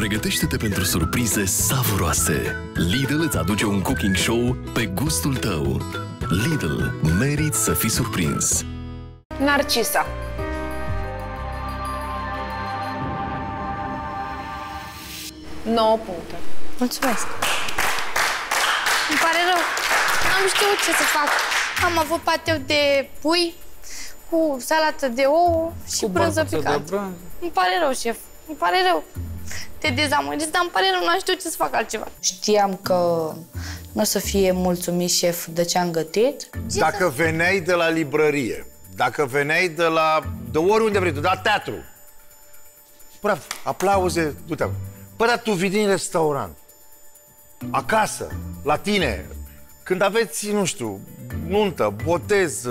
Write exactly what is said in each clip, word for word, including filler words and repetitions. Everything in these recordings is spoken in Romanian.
Pregătește-te pentru surprize savuroase. Lidl îți aduce un cooking show pe gustul tău. Lidl, meriți să fii surprins. Narcisa. nouă puncte. Mulțumesc. Îmi pare rău. N-am știut ce să fac. Am avut pateu de pui cu salată de ou și cu brânză picată. Îmi pare rău, șef. Îmi pare rău. Te dezamăgesc, dar îmi pare rău, nu știu ce să fac altceva. Știam că nu o să fie mulțumit, șef, de ce am gătit. Dacă veneai de la librărie, dacă veneai de la... de oriunde vrei tu, de la teatru. Bravo, aplauze, du-te. Păi, dar tu vii din restaurant, acasă, la tine, când aveți, nu știu, nuntă, botez,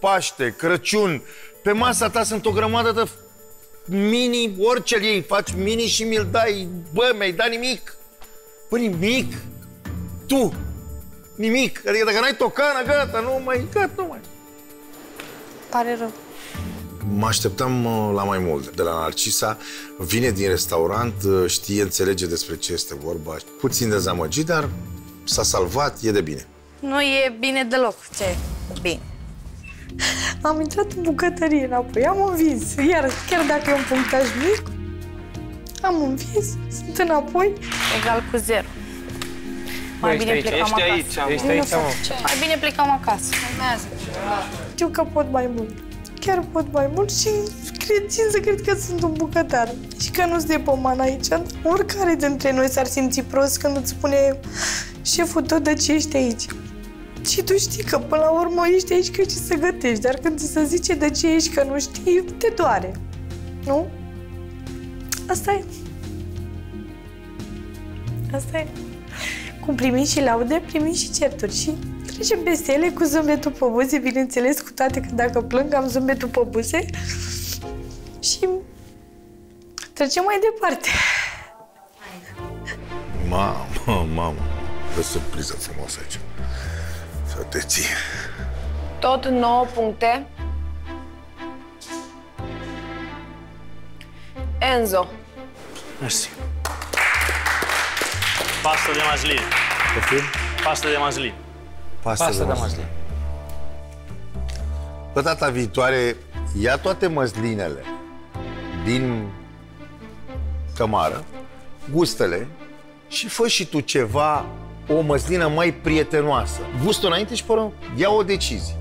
Paște, Crăciun, pe masa ta sunt o grămadă de mini, orice ei faci mini și mi-l dai, bă, mi-ai dat nimic. Păi nimic? Tu, nimic. Adică dacă n-ai tocană, gata, nu mai, gata, nu mai. Pare rău. Mă așteptam la mai mult de la Narcisa. Vine din restaurant, știe, înțelege despre ce este vorba. Puțin dezamăgit, dar s-a salvat, e de bine. Nu e bine deloc, ce e bine. Am intrat în bucătărie înapoi, am învins. Iar, chiar dacă e un punctaj mic, am învins, sunt înapoi. Egal cu zero. Mai bine plecăm acasă. Mai bine plecăm acasă. Știu că pot mai mult. Chiar pot mai mult și cred, țin să cred că sunt un bucătar. Și că nu-ți de pomană aici. Oricare dintre noi s-ar simți prost când îți spune șeful tău de ce ești aici. Și tu știi că până la urmă ești aici că știi să gătești, dar când ți se zice de ce ești că nu știi, te doare. Nu? Asta e. Asta e. Cum primim și laude, primim și certuri și trecem peste ele cu zâmbetul pe buze, bineînțeles, cu toate că dacă plâng am zâmbetul pe buze și trecem mai departe. Mamă, mamă, o surpriză frumoasă aici. Să te ții. Tot nouă puncte. Enzo. Mersi. Pastă de majlin. Poftim? Pastă de majlin. Pastă, Pastă de măslin. Pe data viitoare, ia toate măslinele din cămară, gustele și fă și tu ceva, o măslină mai prietenoasă. Gustul înainte și pără, ia o decizie.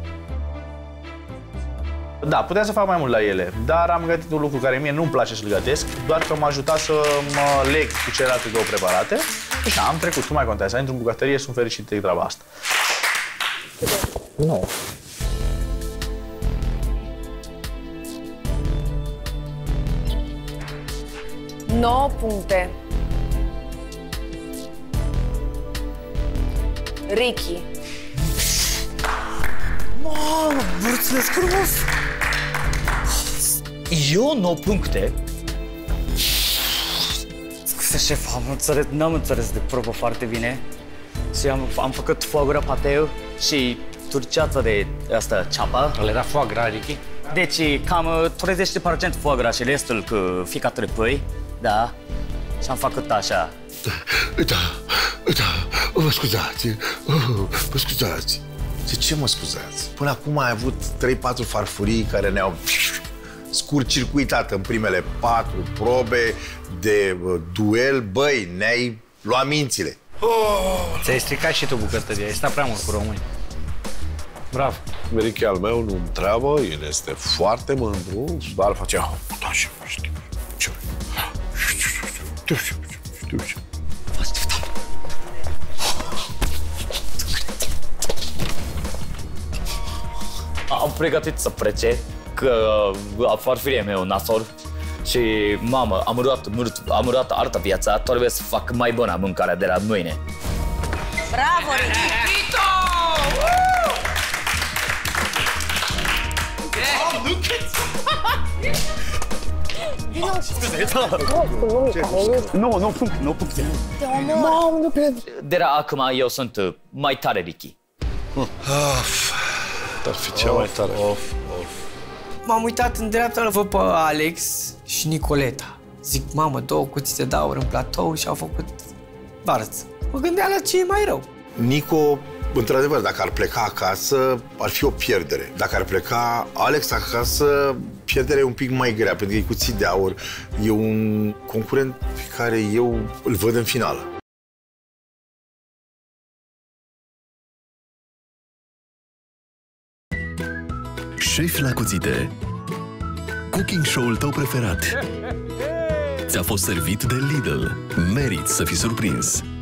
Da, puteam să fac mai mult la ele, dar am gătit un lucru care mie nu-mi place să-l gătesc, doar că m-a ajutat să mă leg cu celelalte două preparate. Și da, am trecut, nu mai contează. Am intrat în bucătărie, sunt fericit de treaba asta. Nu. nouă puncte. Ricky. Mamă, mulțumesc frumos! Eu nouă puncte? Scuze, șef, am înțeles, n-am înțeles de probă foarte bine. Și am, am făcut foie gras pateu și turceață de asta, ceapa. Le era foie gras, Ricky? Deci cam treizeci la sută foie gras și restul cu fiecare pui, da? Și am făcut așa. Da, da, mă scuzați, mă scuzați. De ce mă scuzați? Până acum ai avut trei patru farfurii care ne-au scurt-circuitat în primele patru probe de duel. Băi, ne-ai luat mințile. Oh! Ți-ai stricat și tu bucătăria, ai stat prea mult cu români. Bravo. Ricky al meu nu-mi treabă, el este foarte mândru, dar face... Da, știu, știu, știu, știu, știu, știu, știu. Am pregătit să plece, că farfuria mea e nasol și, mamă, am urat mult, am urat altă viața, trebuie să fac mai bună mâncarea de la mâine. Bravo, Ricky! Nu, nu punct, nu punct. Mamă, nu cred. De la acum eu sunt mai tare, Ricky. Ar fi cea mai tare. M-am uitat în dreapta, l-a văzut pe Alex și Nicoleta. Zic, mamă, două cuțite de aur în platou și au făcut barți. Mă gândeam la ce e mai rău. Nico, într-adevăr, dacă ar pleca acasă, ar fi o pierdere. Dacă ar pleca Alex acasă, pierderea e un pic mai grea, pentru că e cuțit de aur. E un concurent pe care eu îl văd în finală. Șef la Cuțite, cooking show-ul tău preferat. Ți-a fost servit de Lidl. Meriți să fii surprins.